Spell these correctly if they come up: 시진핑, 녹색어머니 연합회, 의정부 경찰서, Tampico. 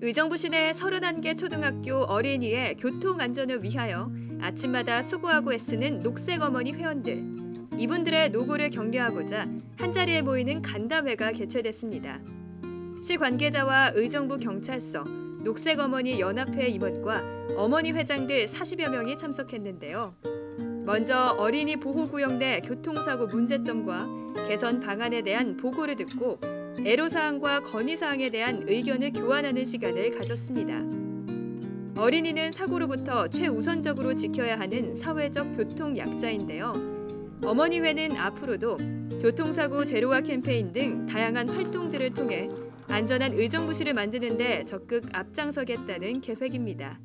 의정부 시내 31개 초등학교 어린이의 교통안전을 위하여 아침마다 수고하고 애쓰는 녹색어머니 회원들, 이분들의 노고를 격려하고자 한자리에 모이는 간담회가 개최됐습니다. 시 관계자와 의정부 경찰서, 녹색어머니 연합회 임원과 어머니 회장들 40여 명이 참석했는데요. 먼저 어린이 보호구역 내 교통사고 문제점과 개선 방안에 대한 보고를 듣고 애로사항과 건의사항에 대한 의견을 교환하는 시간을 가졌습니다. 어린이는 사고로부터 최우선적으로 지켜야 하는 사회적 교통약자인데요. 어머니회는 앞으로도 교통사고 제로화 캠페인 등 다양한 활동들을 통해 안전한 의정부시를 만드는 데 적극 앞장서겠다는 계획입니다.